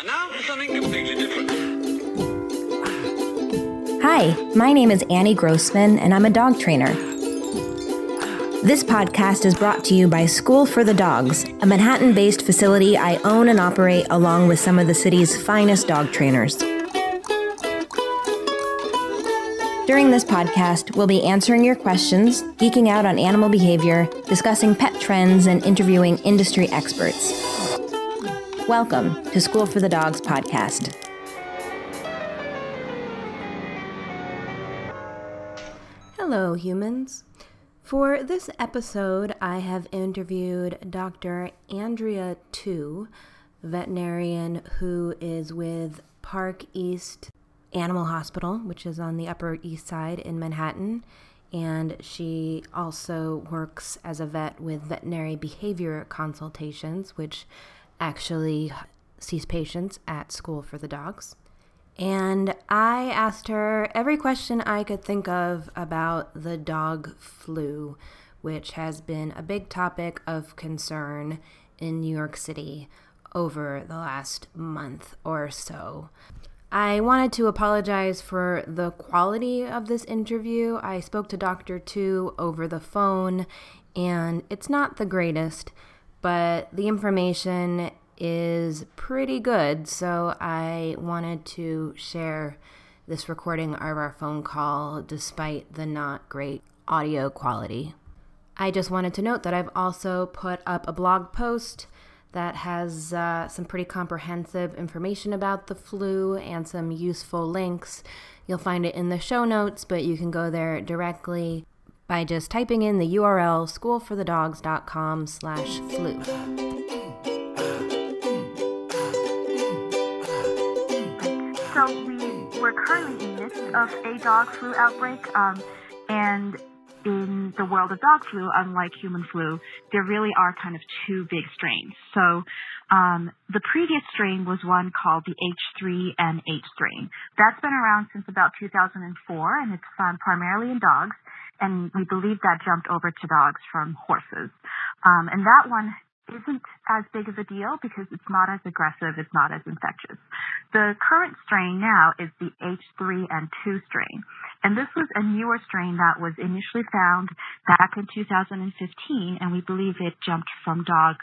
And now for something completely different. Hi, my name is Annie Grossman, and I'm a dog trainer. This podcast is brought to you by School for the Dogs, a Manhattan-based facility I own and operate along with some of the city's finest dog trainers. During this podcast, we'll be answering your questions, geeking out on animal behavior, discussing pet trends, and interviewing industry experts. Welcome to School for the Dogs podcast. Hello, humans. For this episode, I have interviewed Dr. Andrea Tu, veterinarian who is with Park East Animal Hospital, which is on the Upper East Side in Manhattan, and she also works as a vet with veterinary behavior consultations, which actually sees patients at School for the Dogs. And I asked her every question I could think of about the dog flu, which has been a big topic of concern in New York City over the last month or so. I wanted to apologize for the quality of this interview. I spoke to Dr. Tu over the phone, and it's not the greatest, but the information is pretty good, so I wanted to share this recording of our phone call despite the not great audio quality. I just wanted to note that I've also put up a blog post that has some pretty comprehensive information about the flu and some useful links. You'll find it in the show notes, but you can go there directly by just typing in the URL schoolforthedogs.com/flu. So we're currently in the midst of a dog flu outbreak, and in the world of dog flu, unlike human flu, there really are kind of two big strains. So the previous strain was one called the H3N8 strain. That's been around since about 2004, and it's found primarily in dogs, and we believe that jumped over to dogs from horses. And that one isn't as big of a deal because it's not as aggressive, it's not as infectious. The current strain now is the H3N2 strain, and this was a newer strain that was initially found back in 2015, and we believe it jumped from dogs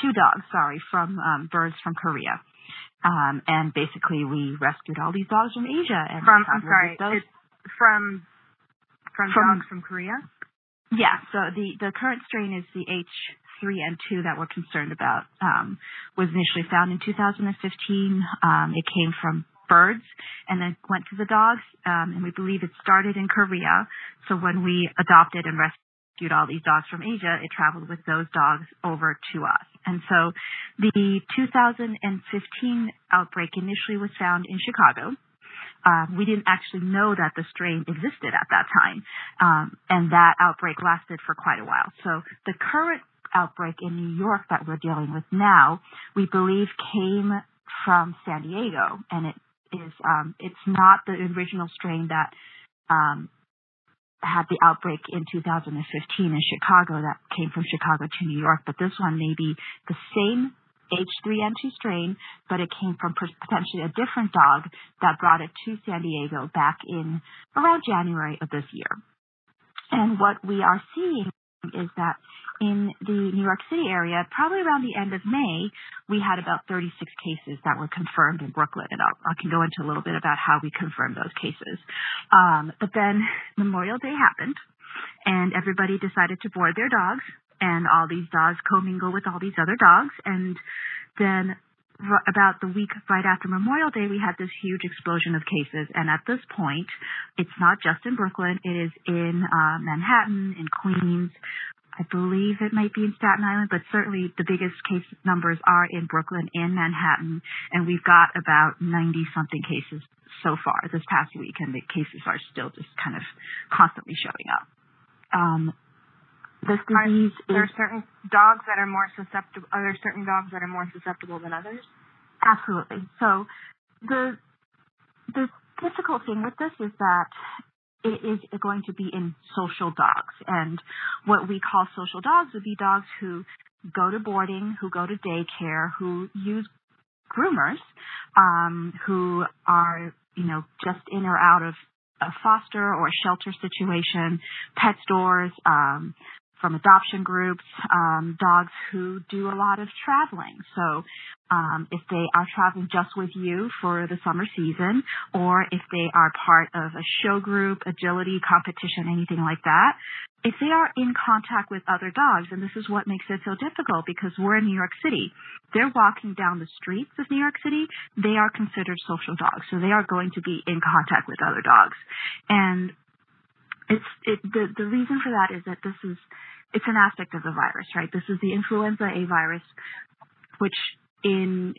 to dogs, from birds from Korea. And basically, we rescued all these dogs from Asia. And dogs from Korea? Yeah, so the current strain is the H3N2 that we're concerned about. Was initially found in 2015. It came from birds and then went to the dogs, and we believe it started in Korea. So when we adopted and rescued all these dogs from Asia, it traveled with those dogs over to us. And so the 2015 outbreak initially was found in Chicago. We didn't actually know that the strain existed at that time, and that outbreak lasted for quite a while. So the current outbreak in New York that we're dealing with now, we believe came from San Diego, and it is it's not the original strain that had the outbreak in 2015 in Chicago that came from Chicago to New York, but this one may be the same H3N2 strain, but it came from potentially a different dog that brought it to San Diego back in around January of this year. And what we are seeing is that in the New York City area, probably around the end of May, we had about 36 cases that were confirmed in Brooklyn, and I can go into a little bit about how we confirmed those cases. But then Memorial Day happened, and everybody decided to board their dogs, and all these dogs commingle with all these other dogs, and then about the week right after Memorial Day, we had this huge explosion of cases, and at this point, it's not just in Brooklyn. It is in Manhattan, in Queens. I believe it might be in Staten Island, but certainly the biggest case numbers are in Brooklyn and Manhattan, and we've got about 90-something cases so far this past week, and the cases are still just kind of constantly showing up. This disease Are there certain dogs that are more susceptible than others? Absolutely. So the difficult thing with this is that it is going to be in social dogs, and what we call social dogs would be dogs who go to boarding, who go to daycare, who use groomers, who are, just in or out of a foster or shelter situation, pet stores, from adoption groups, dogs who do a lot of traveling. So if they are traveling just with you for the summer season, or if they are part of a show group, agility, competition, anything like that, if they are in contact with other dogs, and this is what makes it so difficult because we're in New York City, they're walking down the streets of New York City, they are considered social dogs. So they are going to be in contact with other dogs. And the reason for that is that it's an aspect of the virus, right? This is the influenza A virus, which in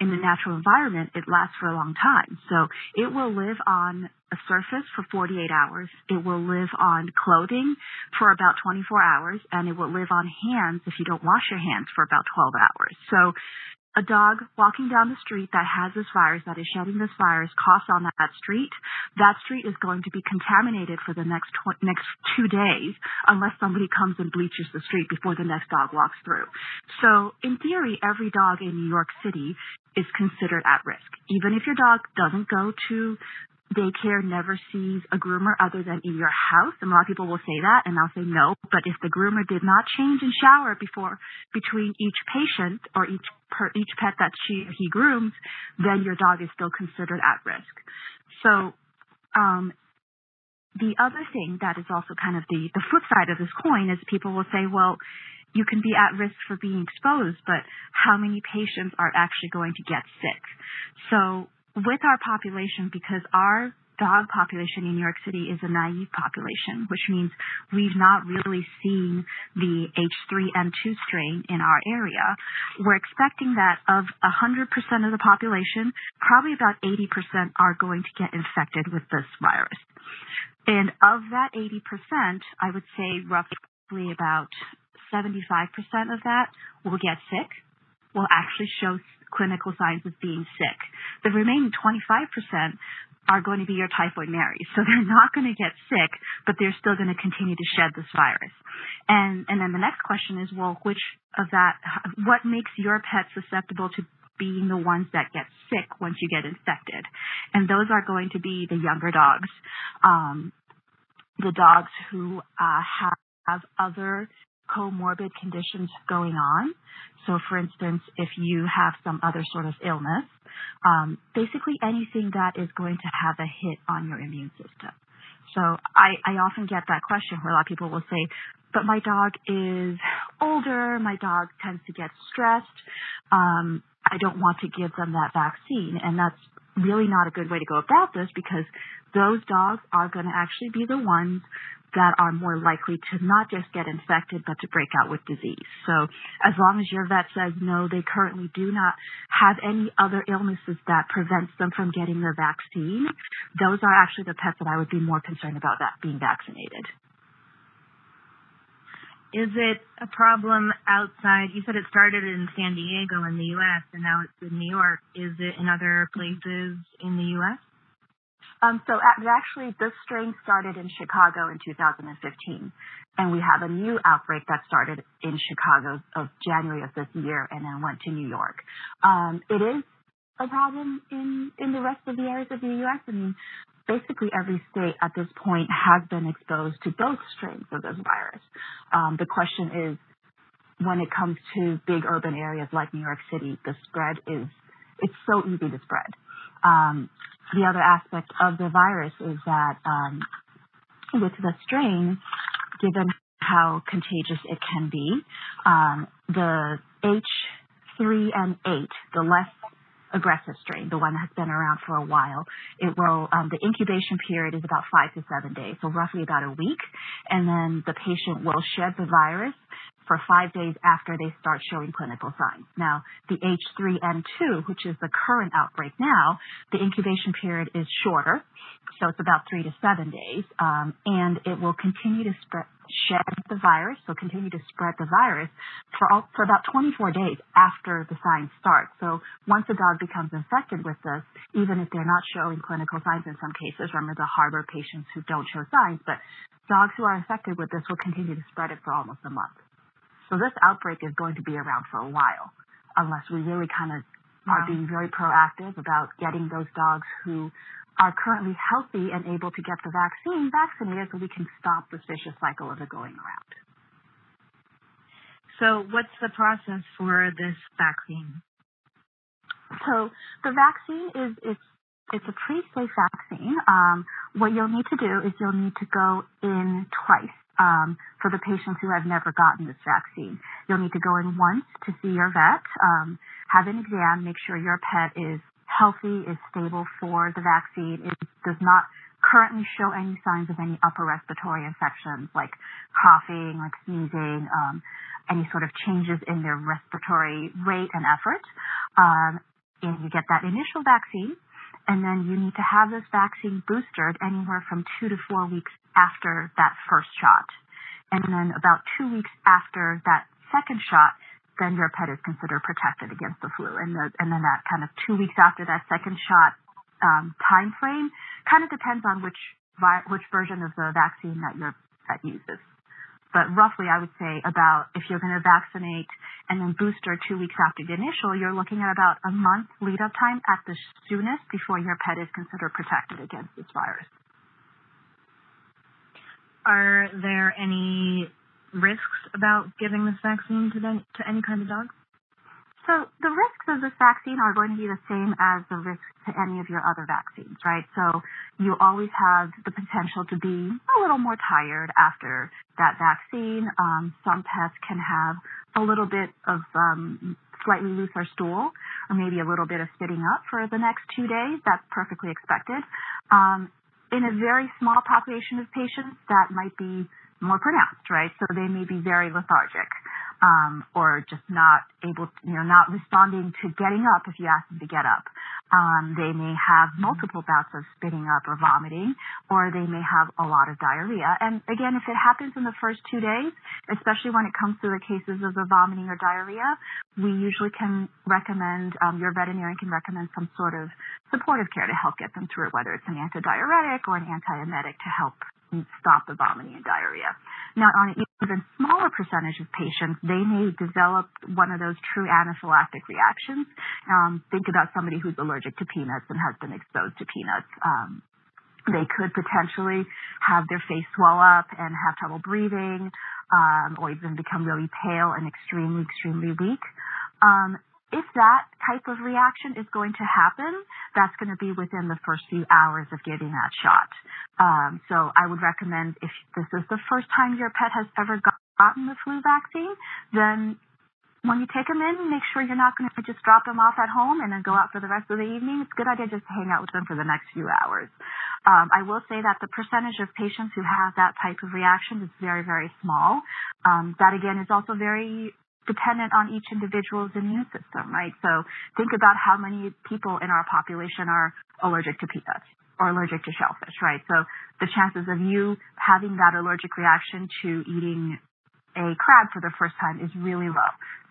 the natural environment, it lasts for a long time. So it will live on a surface for 48 hours. It will live on clothing for about 24 hours, and it will live on hands if you don't wash your hands for about 12 hours. So a dog walking down the street that has this virus, that is shedding this virus, coughs on that street is going to be contaminated for the next 2 days unless somebody comes and bleaches the street before the next dog walks through. So in theory, every dog in New York City is considered at risk. Even if your dog doesn't go to daycare, never sees a groomer other than in your house, and a lot of people will say that, and I'll say no, but if the groomer did not change and shower between each patient or each pet that she or he grooms, then your dog is still considered at risk. So the other thing that is also kind of the flip side of this coin is people will say, well, you can be at risk for being exposed, but how many patients are actually going to get sick? So with our population, because our dog population in New York City is a naive population, which means we've not really seen the H3N2 strain in our area, we're expecting that of 100% of the population, probably about 80% are going to get infected with this virus. And of that 80%, I would say roughly about 75% of that will get sick, will actually show clinical signs of being sick. The remaining 25% are going to be your typhoid Marys. So they're not going to get sick, but they're still going to continue to shed this virus. And then the next question is, well, what makes your pet susceptible to being the ones that get sick once you get infected? And those are going to be the younger dogs, the dogs who have other comorbid conditions going on. So, for instance, if you have some other sort of illness, basically anything that is going to have a hit on your immune system. So I often get that question where a lot of people will say, but my dog is older, my dog tends to get stressed, I don't want to give them that vaccine. And that's really not a good way to go about this because those dogs are going to actually be the ones that are more likely to not just get infected, but to break out with disease. So as long as your vet says, no, they currently do not have any other illnesses that prevents them from getting the vaccine, those are actually the pets that I would be more concerned about that being vaccinated. Is it a problem outside? You said it started in San Diego in the U.S. and now it's in New York. Is it in other places in the U.S.? So actually, this strain started in Chicago in 2015, and we have a new outbreak that started in Chicago of January of this year and then went to New York. It is a problem in the rest of the areas of the U.S. I mean, basically every state at this point has been exposed to both strains of this virus. The question is, when it comes to big urban areas like New York City, the spread it's so easy to spread. The other aspect of the virus is that with the strain, given how contagious it can be, the H3N8, the less aggressive strain, the one that's been around for a while, it will the incubation period is about 5 to 7 days, so roughly about a week, and then the patient will shed the virus for 5 days after they start showing clinical signs. Now, the H3N2, which is the current outbreak now, the incubation period is shorter, so it's about 3 to 7 days, and it will continue to shed the virus, so continue to spread the virus for about 24 days after the signs start. So once a dog becomes infected with this, even if they're not showing clinical signs in some cases, remember the harbor patients who don't show signs, but dogs who are infected with this will continue to spread it for almost a month. So this outbreak is going to be around for a while, unless we really kind of are being very proactive about getting those dogs who are currently healthy and able to get the vaccine vaccinated so we can stop this vicious cycle of it going around. So what's the process for this vaccine? So the vaccine is it's a pretty safe vaccine. What you'll need to do is you'll need to go in twice for the patients who have never gotten this vaccine. You'll need to go in once to see your vet, have an exam, make sure your pet is healthy, is stable for the vaccine, it does not currently show any signs of any upper respiratory infections like coughing, like sneezing, any sort of changes in their respiratory rate and effort. And you get that initial vaccine. And then you need to have this vaccine boosted anywhere from 2 to 4 weeks after that first shot. And then about 2 weeks after that second shot, then your pet is considered protected against the flu. And then that kind of 2 weeks after that second shot time frame kind of depends on which version of the vaccine that your pet uses. But roughly, I would say about if you're going to vaccinate and then booster 2 weeks after the initial, you're looking at about a month lead-up time at the soonest before your pet is considered protected against this virus. Are there any risks about giving this vaccine to any kind of dog? So the risks of this vaccine are going to be the same as the risks to any of your other vaccines, right? So you always have the potential to be a little more tired after that vaccine. Some pets can have a little bit of slightly looser stool or maybe a little bit of spitting up for the next 2 days. That's perfectly expected. In a very small population of patients, that might be more pronounced, right? So they may be very lethargic. Or just not able to, not responding to getting up if you ask them to get up. They may have multiple bouts of spitting up or vomiting, or they may have a lot of diarrhea. And again, if it happens in the first 2 days, especially when it comes to the cases of the vomiting or diarrhea, we usually can recommend, your veterinarian can recommend some sort of supportive care to help get them through it, whether it's an antidiuretic or an antiemetic to help stop the vomiting and diarrhea. Now, on an even smaller percentage of patients, they may develop one of those true anaphylactic reactions. Think about somebody who's allergic to peanuts and has been exposed to peanuts. They could potentially have their face swell up and have trouble breathing, or even become really pale and extremely, extremely weak. If that type of reaction is going to happen, that's going to be within the first few hours of giving that shot. So I would recommend if this is the first time your pet has ever gotten the flu vaccine, then when you take them in, make sure you're not going to just drop them off at home and then go out for the rest of the evening. It's a good idea just to hang out with them for the next few hours. I will say that the percentage of patients who have that type of reaction is very, very small. That, again, is also very dependent on each individual's immune system, right? So think about how many people in our population are allergic to peanuts or allergic to shellfish, right? So the chances of you having that allergic reaction to eating a crab for the first time is really low.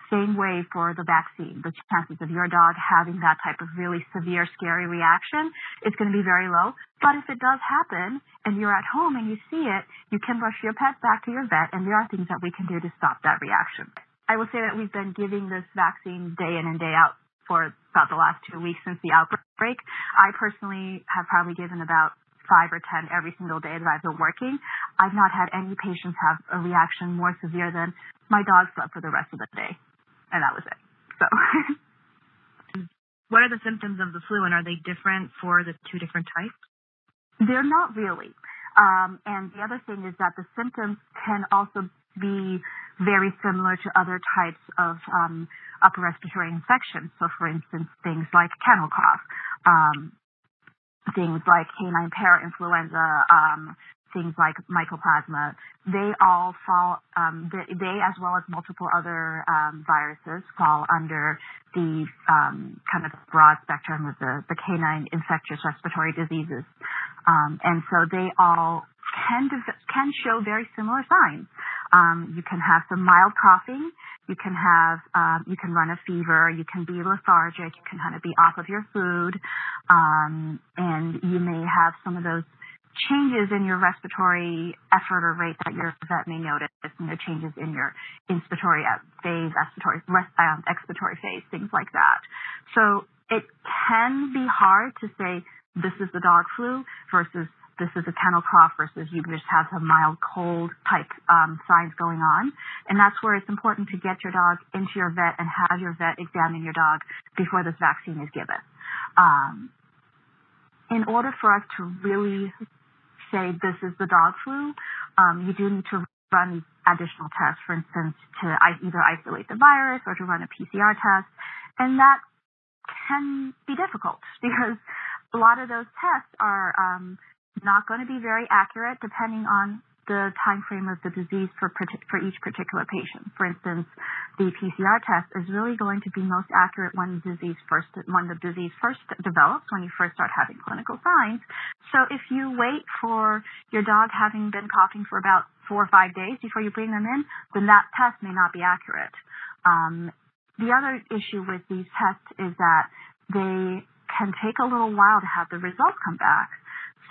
Same way for the vaccine. The chances of your dog having that type of really severe, scary reaction is going to be very low. But if it does happen and you're at home and you see it, you can rush your pet back to your vet, and there are things that we can do to stop that reaction. I will say that we've been giving this vaccine day in and day out for about the last 2 weeks since the outbreak. I personally have probably given about 5 or 10 every single day that I've been working. I've not had any patients have a reaction more severe than my dog slept for the rest of the day, and that was it. So, what are the symptoms of the flu, and are they different for the two different types? They're not really. And the other thing is that the symptoms can also be very similar to other types of upper respiratory infections. So, for instance, things like kennel cough, things like canine parainfluenza, things like mycoplasma. They all fall, they as well as multiple other viruses fall under the kind of broad spectrum of the canine infectious respiratory diseases. And so they all can show very similar signs. You can have some mild coughing, you can run a fever, you can be lethargic, you can kind of be off of your food, and you may have some of those changes in your respiratory effort or rate that your vet may notice, changes in your inspiratory phase, expiratory phase, things like that. So it can be hard to say this is the dog flu versus this is a kennel cough versus you just have some mild cold type signs going on. And that's where it's important to get your dog into your vet and have your vet examine your dog before this vaccine is given. In order for us to really say this is the dog flu, you do need to run additional tests, for instance, to either isolate the virus or to run a PCR test. And that can be difficult because a lot of those tests are not going to be very accurate depending on the time frame of the disease for each particular patient. For instance, the PCR test is really going to be most accurate when the disease first develops, when you first start having clinical signs. So if you wait for your dog having been coughing for about 4 or 5 days before you bring them in, then that test may not be accurate. The other issue with these tests is that they can take a little while to have the results come back.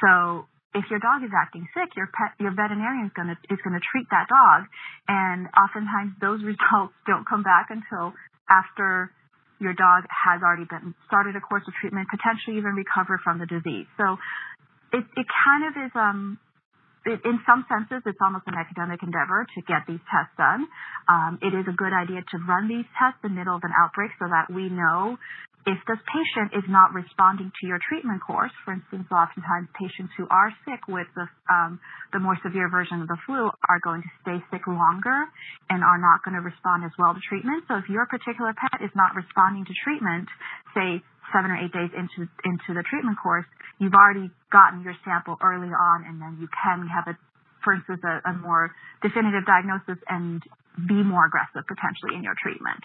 So if your dog is acting sick, your veterinarian is going to treat that dog, and oftentimes those results don't come back until after your dog has already been started a course of treatment, potentially even recovered from the disease. So it kind of is, in some senses, it's almost an academic endeavor to get these tests done. It is a good idea to run these tests in the middle of an outbreak so that we know if this patient is not responding to your treatment course. For instance, oftentimes patients who are sick with the more severe version of the flu are going to stay sick longer and are not going to respond as well to treatment. So if your particular pet is not responding to treatment, say 7 or 8 days into the treatment course, you've already gotten your sample early on, and then you can have a more definitive diagnosis and be more aggressive potentially in your treatment.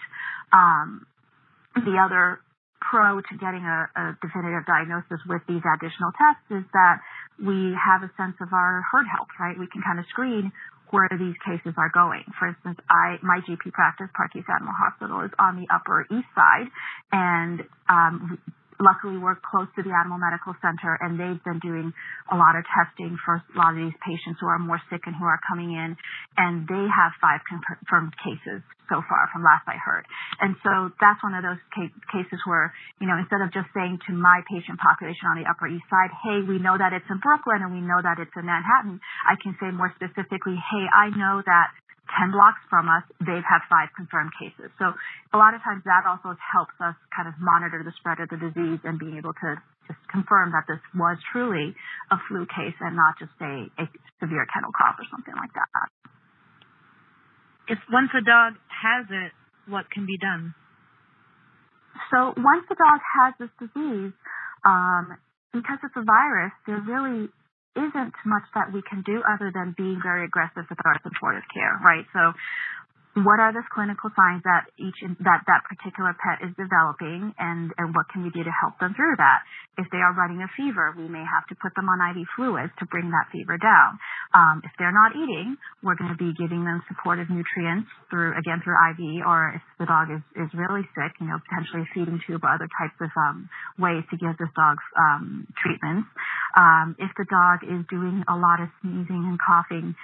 The other pro to getting a definitive diagnosis with these additional tests is that we have a sense of our herd health, right? We can kind of screen where these cases are going. For instance, my GP practice, Park East Animal Hospital, is on the Upper East Side, and luckily we're close to the Animal Medical Center, and they've been doing a lot of testing for a lot of these patients who are more sick and who are coming in, and they have 5 confirmed cases so far from last I heard. And so that's one of those cases where, you know, instead of just saying to my patient population on the Upper East Side, hey, we know that it's in Brooklyn and we know that it's in Manhattan, I can say more specifically, hey, I know that 10 blocks from us, they've had 5 confirmed cases. So a lot of times that also helps us kind of monitor the spread of the disease and being able to just confirm that this was truly a flu case and not just a severe kennel cough or something like that. If once a dog has it, what can be done? So once the dog has this disease, because it's a virus, there really isn't much that we can do other than being very aggressive with our supportive care, right? So what are the clinical signs that that particular pet is developing, and what can we do to help them through that? If they are running a fever, we may have to put them on IV fluids to bring that fever down. If they're not eating, we're going to be giving them supportive nutrients through IV, or if the dog is really sick, you know, potentially a feeding tube or other types of ways to give this dog treatments. If the dog is doing a lot of sneezing and coughing,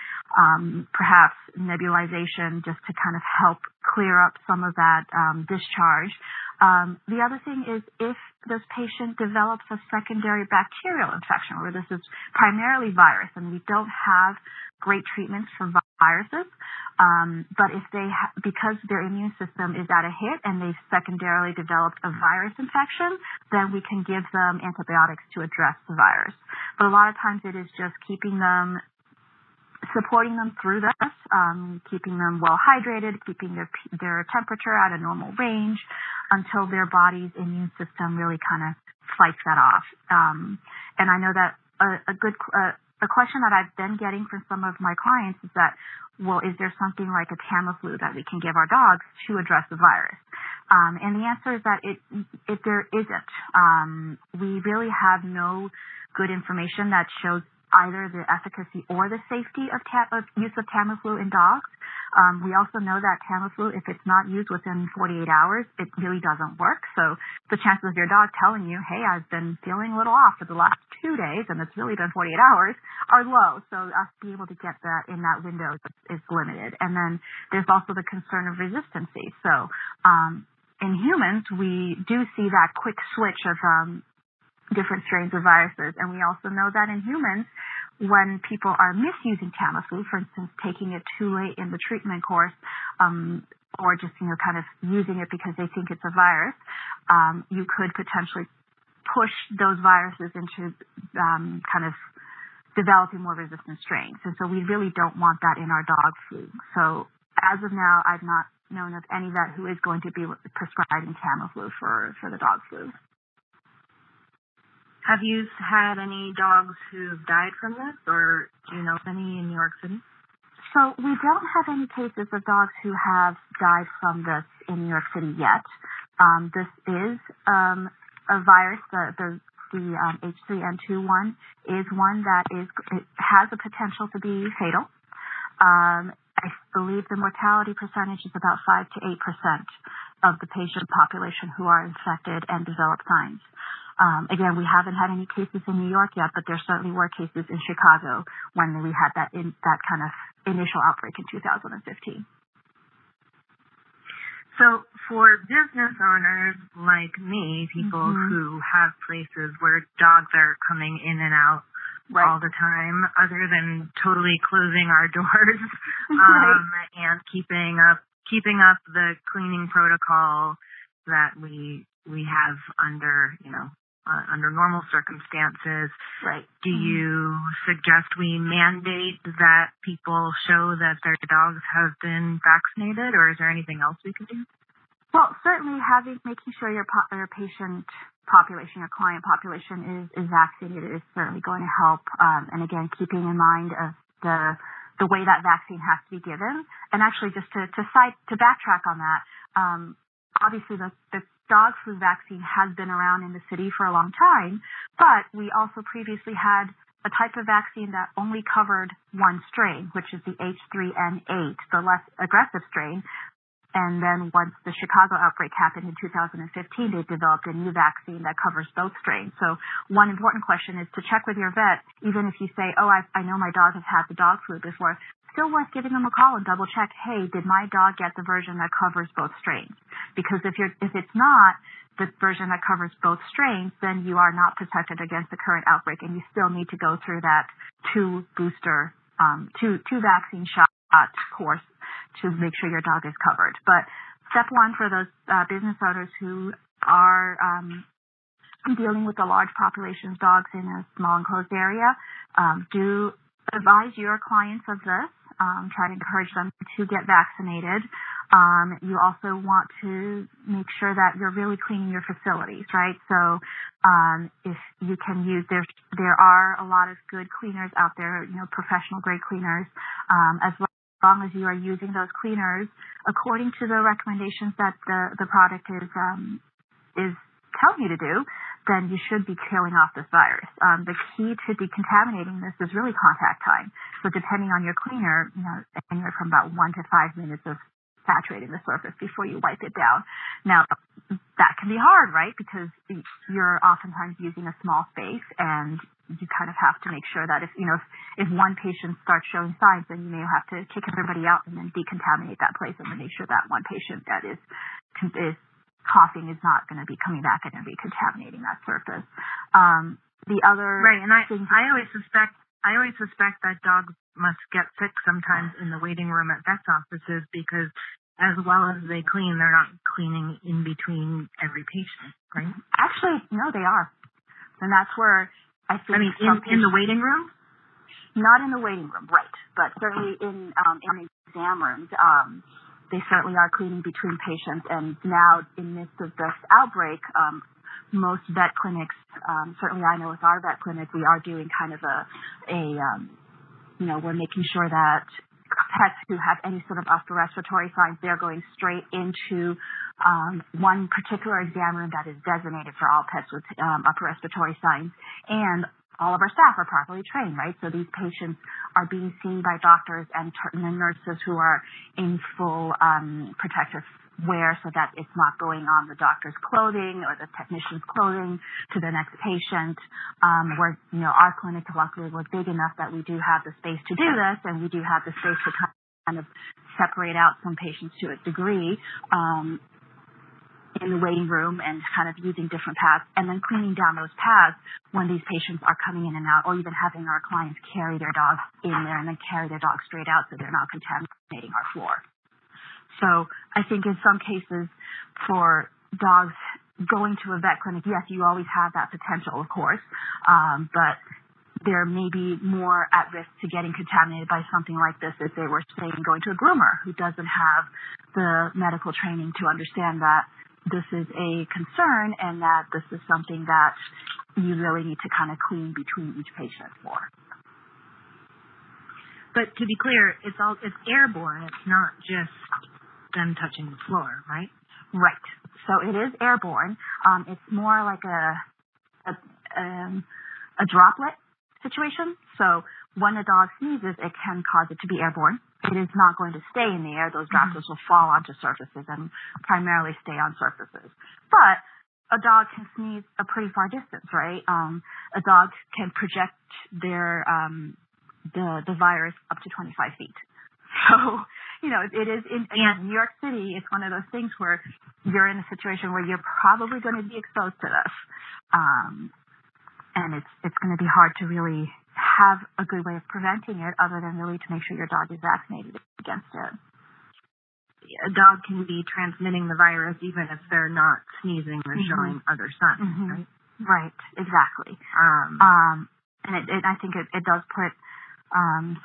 perhaps nebulization just to kind of help clear up some of that discharge. The other thing is if this patient develops a secondary bacterial infection, where this is primarily virus, and we don't have great treatments for viruses, but if they because their immune system is at a hit and they've secondarily developed a virus infection, then we can give them antibiotics to address the virus. But a lot of times it is just supporting them through this, keeping them well hydrated, keeping their temperature at a normal range until their body's immune system really kind of fights that off. And I know that a question that I've been getting from some of my clients is that, well, is there something like a Tamiflu that we can give our dogs to address the virus? And the answer is that there isn't. We really have no good information that shows either the efficacy or the safety of use of Tamiflu in dogs. We also know that Tamiflu, if it's not used within 48 hours, it really doesn't work. So the chances of your dog telling you, hey, I've been feeling a little off for the last 2 days and it's really been 48 hours, are low. So us being able to get that in that window is limited. And then there's also the concern of resistancy. So in humans, we do see that quick switch of different strains of viruses. And we also know that in humans, when people are misusing Tamiflu, for instance, taking it too late in the treatment course, or just, kind of using it because they think it's a virus, you could potentially push those viruses into kind of developing more resistant strains. And so we really don't want that in our dog food. So as of now, I've not known of any vet who is going to be prescribing Tamiflu for the dog food. Have you had any dogs who've died from this, or do you know of any in New York City? So we don't have any cases of dogs who have died from this in New York City yet. This is a virus. The H3N2 one is one that has the potential to be fatal. I believe the mortality percentage is about 5 to 8% of the patient population who are infected and develop signs. Again, we haven't had any cases in New York yet, but there certainly were cases in Chicago when we had that kind of initial outbreak in 2015. So for business owners like me, people mm-hmm. who have places where dogs are coming in and out right. all the time, other than totally closing our doors right. and keeping up the cleaning protocol that we have under, under normal circumstances. Right. Do mm-hmm. you suggest we mandate that people show that their dogs have been vaccinated, or is there anything else we can do? Well, certainly making sure your patient population, your client population is vaccinated is certainly going to help. And again, keeping in mind of the way that vaccine has to be given. And actually, just to backtrack on that, obviously the dog flu vaccine has been around in the city for a long time, but we also previously had a type of vaccine that only covered one strain, which is the H3N8, the less aggressive strain. And then once the Chicago outbreak happened in 2015, they developed a new vaccine that covers both strains. So one important question is to check with your vet, even if you say, oh, I know my dog has had the dog flu before, still worth giving them a call and double check, hey, did my dog get the version that covers both strains? Because if it's not the version that covers both strains, then you are not protected against the current outbreak, and you still need to go through that two vaccine shot course to make sure your dog is covered. But step one for those business owners who are dealing with a large population of dogs in a small enclosed area, do advise your clients of this. Try to encourage them to get vaccinated. You also want to make sure that you're really cleaning your facilities, right? So if you can use, there are a lot of good cleaners out there, professional grade cleaners, as long as you are using those cleaners according to the recommendations that the product is telling you to do, then you should be killing off this virus. The key to decontaminating this is really contact time. So depending on your cleaner, anywhere from about 1 to 5 minutes of saturating the surface before you wipe it down. Now, that can be hard, right? Because you're oftentimes using a small space, and you kind of have to make sure that if one patient starts showing signs, then you may have to kick everybody out and then decontaminate that place and then make sure that one patient that is coughing is not going to be coming back and recontaminating that surface. The other right, and I always suspect that dogs must get sick sometimes in the waiting room at vet's offices, because as well as they clean, they're not cleaning in between every patient, right? Actually, no, they are, and that's where. I mean, in the waiting room? Not in the waiting room, right. But certainly in exam rooms, they certainly are cleaning between patients. And now, in the midst of this outbreak, most vet clinics, certainly I know with our vet clinic, we are doing kind of we're making sure that pets who have any sort of upper respiratory signs, they're going straight into one particular exam room that is designated for all pets with upper respiratory signs, and all of our staff are properly trained, right? So these patients are being seen by doctors and nurses who are in full protective wear so that it's not going on the doctor's clothing or the technician's clothing to the next patient. Where, you know, our clinic luckily was big enough that we do have the space to do this, and we do have the space to kind of separate out some patients to a degree in the waiting room and kind of using different paths, and then cleaning down those paths when these patients are coming in and out, or even having our clients carry their dogs in there and then carry their dogs straight out so they're not contaminating our floor. So I think in some cases for dogs going to a vet clinic, yes, you always have that potential, of course, but they're maybe more at risk to getting contaminated by something like this if they were, say, going to a groomer who doesn't have the medical training to understand that this is a concern and that this is something that you really need to kind of clean between each patient for. But to be clear, it's airborne. It's not just them touching the floor, right? Right. So it is airborne. It's more like a droplet situation. So when a dog sneezes, it can cause it to be airborne. It is not going to stay in the air. Those droplets will fall onto surfaces and primarily stay on surfaces. But a dog can sneeze a pretty far distance, right? A dog can project their the virus up to 25 feet. So, you know, it is in New York City, it's one of those things where you're in a situation where you're probably going to be exposed to this. And it's going to be hard to really have a good way of preventing it other than really to make sure your dog is vaccinated against it. A dog can be transmitting the virus even if they're not sneezing or showing other signs, right? Right, exactly. And I think it does put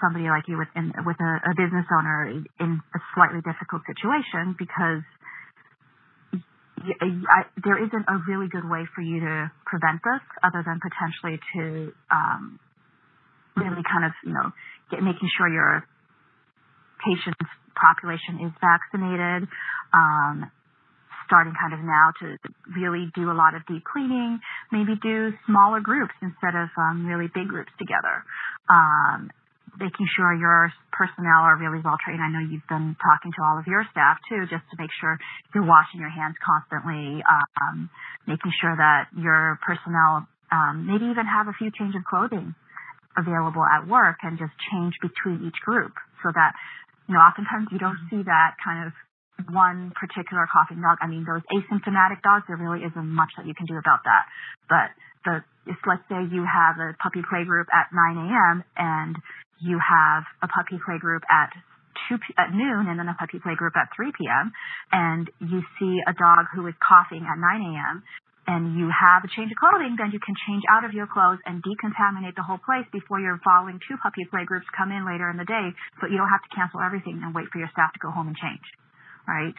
somebody like you with a business owner in a slightly difficult situation because there isn't a really good way for you to prevent this other than potentially to really kind of, you know, making sure your patient's population is vaccinated, starting kind of now to really do a lot of deep cleaning, maybe do smaller groups instead of really big groups together. Making sure your personnel are really well trained. I know you've been talking to all of your staff too, just to make sure you're washing your hands constantly, making sure that your personnel maybe even have a few changes of clothing available at work and just change between each group so that, you know, oftentimes you don't see that kind of one particular coughing dog. I mean, those asymptomatic dogs, there really isn't much that you can do about that. But if let's say you have a puppy play group at 9 a.m. and you have a puppy play group at noon and then a puppy play group at 3 p.m. and you see a dog who is coughing at 9 a.m. and you have a change of clothing, then you can change out of your clothes and decontaminate the whole place before your following two puppy play groups come in later in the day, so you don't have to cancel everything and wait for your staff to go home and change. Right?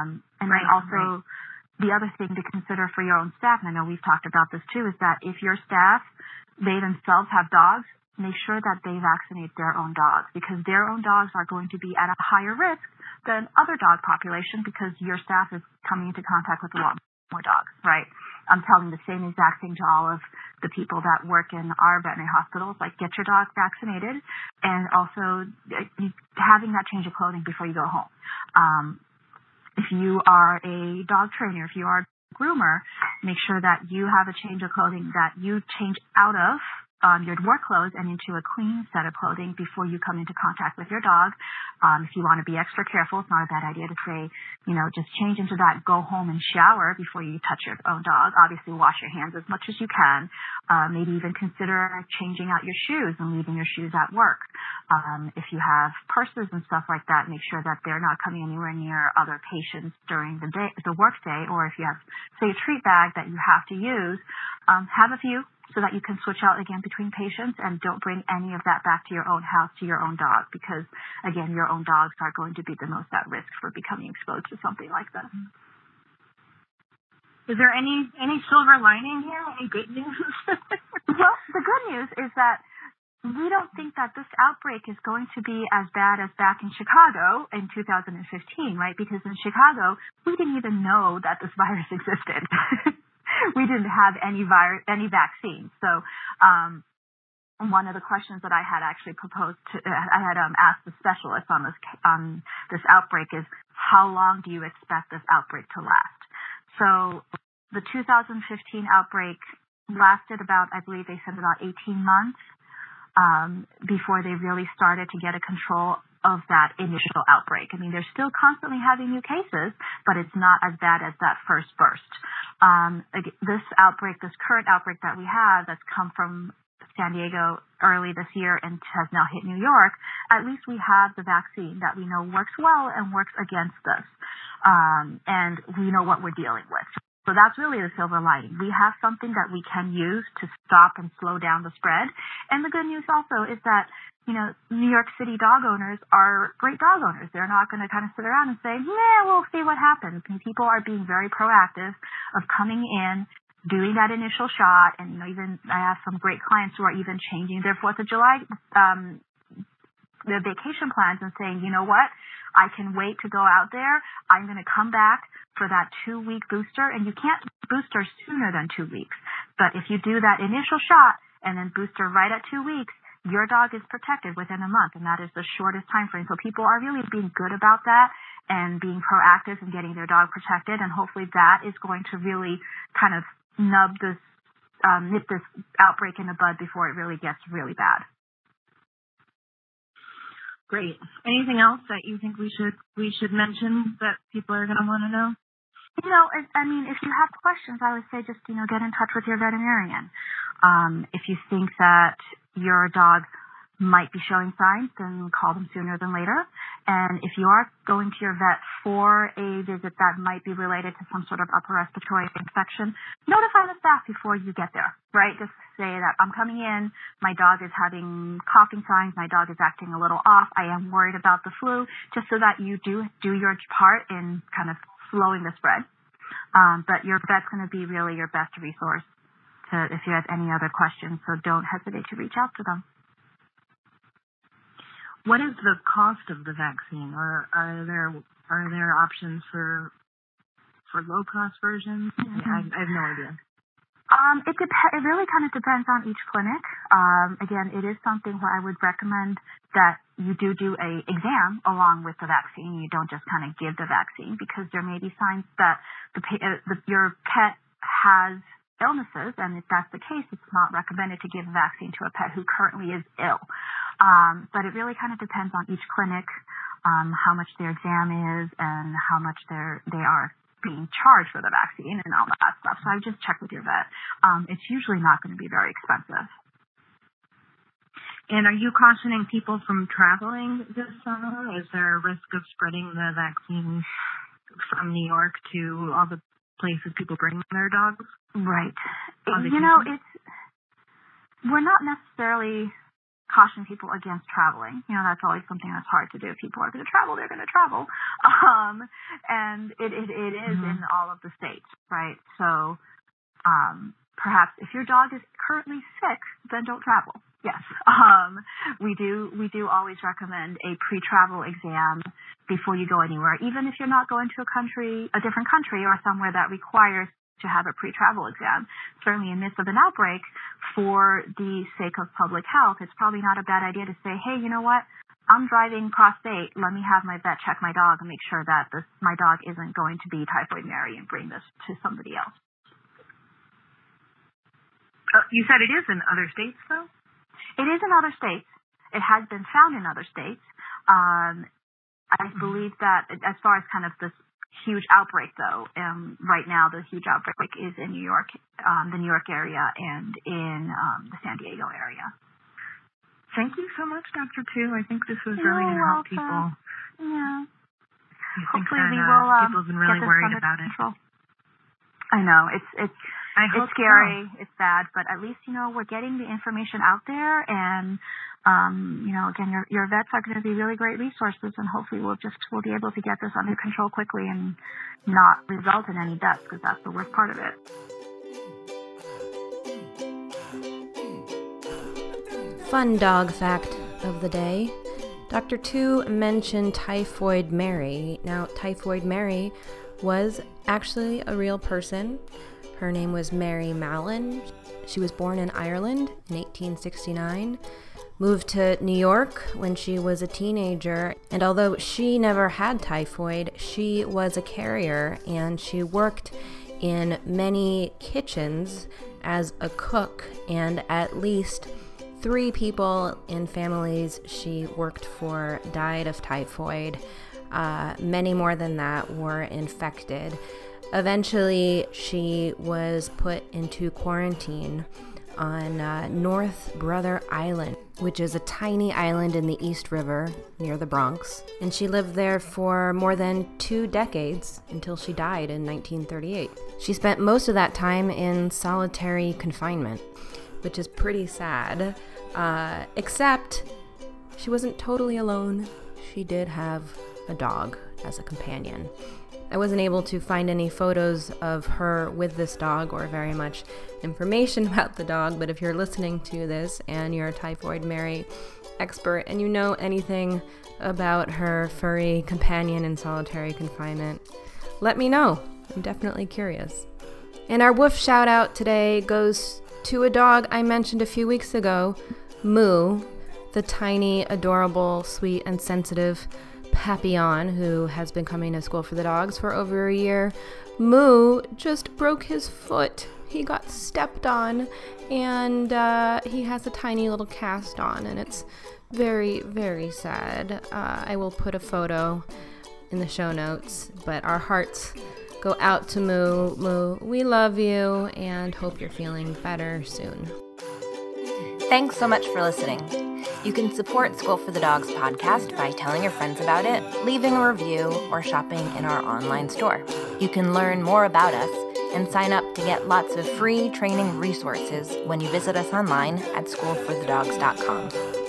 The other thing to consider for your own staff, and I know we've talked about this too, is that if your staff, they themselves have dogs, make sure that they vaccinate their own dogs because their own dogs are going to be at a higher risk than other dog population because your staff is coming into contact with a lot more dogs, right? I'm telling the same exact thing to all of the people that work in our veterinary hospitals, like get your dog vaccinated and also having that change of clothing before you go home. If you are a dog trainer, if you are a groomer, make sure that you have a change of clothing that you change out of your work clothes and into a clean set of clothing before you come into contact with your dog. If you want to be extra careful, it's not a bad idea to say, you know, just change into that, go home and shower before you touch your own dog. Obviously, wash your hands as much as you can. Maybe even consider changing out your shoes and leaving your shoes at work. If you have purses and stuff like that, make sure that they're not coming anywhere near other patients during the day, the work day, or if you have, say, a treat bag that you have to use, have a few so that you can switch out again between patients and don't bring any of that back to your own house, to your own dog, because, again, your own dogs are going to be the most at risk for becoming exposed to something like this. Is there any silver lining here, any good news? Well, the good news is that we don't think that this outbreak is going to be as bad as back in Chicago in 2015, right? Because in Chicago, we didn't even know that this virus existed. we didn't have any vaccines. So one of the questions that I had actually asked the specialist on this outbreak is, how long do you expect this outbreak to last? So the 2015 outbreak lasted about, I believe they said, about 18 months before they really started to get a control of that initial outbreak. I mean, they're still constantly having new cases, but it's not as bad as that first burst. This current outbreak that we have that's come from San Diego early this year and has now hit New York, at least we have the vaccine that we know works well and works against this. And we know what we're dealing with. So that's really the silver lining. We have something that we can use to stop and slow down the spread. And the good news also is that, you know, New York City dog owners are great dog owners. They're not going to kind of sit around and say, nah, we'll see what happens. And people are being very proactive of coming in, doing that initial shot. And, you know, even I have some great clients who are even changing their 4th of July their vacation plans and saying, you know what, I can wait to go out there. I'm going to come back for that 2-week booster. And you can't booster sooner than 2 weeks. But if you do that initial shot and then booster right at 2 weeks, your dog is protected within a month. And that is the shortest time frame. So people are really being good about that and being proactive and getting their dog protected. And hopefully that is going to really kind of nip this outbreak in the bud before it really gets really bad. Great. Anything else that you think we should mention that people are going to want to know? You know, I mean, if you have questions, I would say just, you know, get in touch with your veterinarian. If you think that your dog might be showing signs, then call them sooner than later. And if you are going to your vet for a visit that might be related to some sort of upper respiratory infection, notify the staff before you get there, right? Just say that I'm coming in, my dog is having coughing signs, my dog is acting a little off, I am worried about the flu, just so that you do your part in kind of slowing the spread. But your vet's going to be really your best resource if you have any other questions, so don't hesitate to reach out to them. What is the cost of the vaccine? Are there options for low cost versions? Mm-hmm. I have no idea. It really kind of depends on each clinic. Again, it is something where I would recommend that you do a exam along with the vaccine. You don't just kind of give the vaccine, because there may be signs that your pet has illnesses, and if that's the case, it's not recommended to give a vaccine to a pet who currently is ill. But it really kind of depends on each clinic, how much their exam is and how much they are being charged for the vaccine and all that stuff. So I would just check with your vet. It's usually not going to be very expensive. And are you cautioning people from traveling this summer? Is there a risk of spreading the vaccine from New York to all the places people bring their dogs? Right. You know, we're not necessarily caution people against traveling. You know, that's always something that's hard to do. If people are going to travel, they're going to travel. And it is in all of the states, right? So perhaps if your dog is currently sick, then don't travel. Yes. We do always recommend a pre-travel exam before you go anywhere, even if you're not going to a different country or somewhere that requires to have a pre-travel exam. Certainly in the midst of an outbreak, for the sake of public health, it's probably not a bad idea to say, hey, you know what, I'm driving across state. Let me have my vet check my dog and make sure that my dog isn't going to be typhoid Mary and bring this to somebody else. You said it is in other states, though? It is in other states. It has been found in other states. I believe that as far as kind of this huge outbreak, though, right now the huge outbreak is in New York, the New York area, and in the San Diego area. Thank you so much, Dr. Tu. I think this was really going to help people. Yeah. Hopefully we will people have been really worried about it. I know. It's scary. So. It's sad, but at least, you know, we're getting the information out there, and you know, again, your vets are going to be really great resources, and hopefully we'll be able to get this under control quickly and not result in any deaths, because that's the worst part of it. Fun dog fact of the day. Dr. Tu mentioned Typhoid Mary. Now, Typhoid Mary was actually a real person. Her name was Mary Mallon. She was born in Ireland in 1869, moved to New York when she was a teenager, and although she never had typhoid, she was a carrier and she worked in many kitchens as a cook, and at least 3 people in families she worked for died of typhoid. Many more than that were infected. Eventually, she was put into quarantine on North Brother Island, which is a tiny island in the East River near the Bronx. And she lived there for more than 2 decades until she died in 1938. She spent most of that time in solitary confinement, which is pretty sad, except she wasn't totally alone. She did have a dog as a companion. I wasn't able to find any photos of her with this dog or very much information about the dog, but if you're listening to this and you're a Typhoid Mary expert and you know anything about her furry companion in solitary confinement, let me know. I'm definitely curious. And our woof shout out today goes to a dog I mentioned a few weeks ago, Moo, the tiny, adorable, sweet, and sensitive Papillon, who has been coming to School for the Dogs for over a year. Moo just broke his foot. He got stepped on, and he has a tiny little cast on, and it's very, very sad. I will put a photo in the show notes, but our hearts go out to Moo. Moo, we love you and hope you're feeling better soon. Thanks so much for listening. You can support School for the Dogs podcast by telling your friends about it, leaving a review, or shopping in our online store. You can learn more about us and sign up to get lots of free training resources when you visit us online at schoolforthedogs.com.